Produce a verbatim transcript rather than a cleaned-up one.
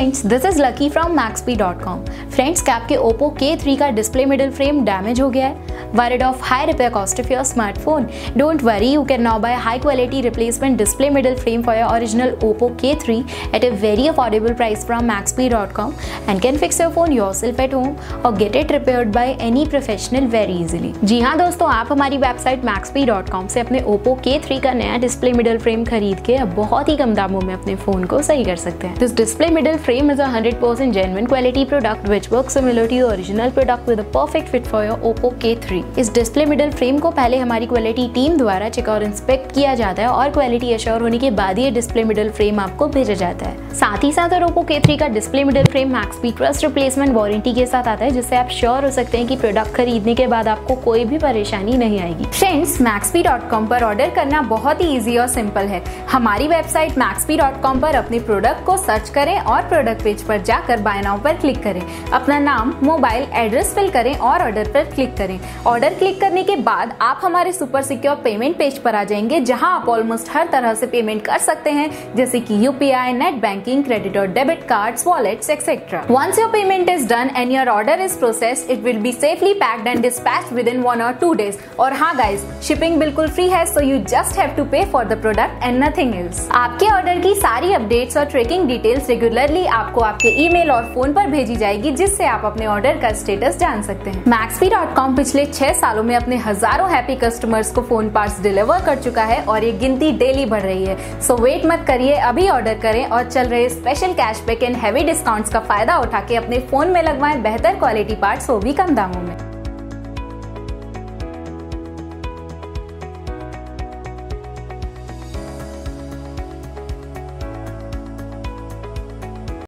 Friends, this is lucky from Maxbhi dot com. Friends, कैप के Oppo K three का display middle frame damage हो गया है। Worried of high repair cost of your smartphone? Don't worry, you can now buy high quality replacement display middle frame for your original Oppo K three at a very affordable price from Maxbhi dot com and can fix your phone yourself at home or get it repaired by any professional very easily. जी हाँ दोस्तों, आप हमारी website Maxbhi dot com से अपने Oppo K three का नया display middle frame खरीद के अब बहुत ही कम दामों में अपने फोन को सही कर सकते हैं। This display middle frame is a one hundred percent genuine quality product which works similar to your original product with a perfect fit for your Oppo K three. इस display middle frame को पहले हमारी quality team द्वारा check और inspect किया जाता है और quality assure होने के बाद ये display middle frame आपको भेजा जाता है। साथ ही साथ Oppo के थ्री का display middle frame Maxbhi Trust Replacement Warranty के साथ आता है, जिससे आप श्योर हो सकते हैं कि प्रोडक्ट खरीदने के बाद आपको कोई भी परेशानी नहीं आएगी। फ्रेंड्स, मैक्सबी डॉट कॉम पर ऑर्डर करना बहुत ही ईजी और सिंपल है। हमारी वेबसाइट मैक्सबी डॉट कॉम पर अपने प्रोडक्ट को सर्च करें और प्रोडक्ट पेज पर जाकर बाय नाउ पर क्लिक करें। अपना नाम, मोबाइल, एड्रेस फिल करें और ऑर्डर पर क्लिक करें। ऑर्डर क्लिक करने के बाद आप हमारे सुपर सिक्योर पेमेंट पेज पर आ जाएंगे, जहां आप ऑलमोस्ट हर तरह से पेमेंट कर सकते हैं, जैसे कि यूपीआई, नेट बैंकिंग, क्रेडिट और debit cards, wallets etcetera. Once your payment is done and your order is processed, it will be safely packed and dispatched within one or two days. और हाँ guys, shipping बिल्कुल free है, so you just have to pay for the product and nothing else. आपके order की सारी updates और tracking details regularly आपको आपके ईमेल और फोन पर भेजी जाएगी, जिससे आप अपने ऑर्डर का स्टेटस जान सकते हैं। मैक्सबी डॉट कॉम पिछले छह सालों में अपने हजारों हैप्पी कस्टमर्स को फोन पार्ट्स डिलीवर कर चुका है और ये गिनती डेली बढ़ रही है। सो वेट मत करिए, अभी ऑर्डर करें और चल रहे special cashback and heavy discounts का फायदा उठा के अपने फोन में लगवाएं बेहतर क्वालिटी पार्ट्स, वो भी कम दामों में।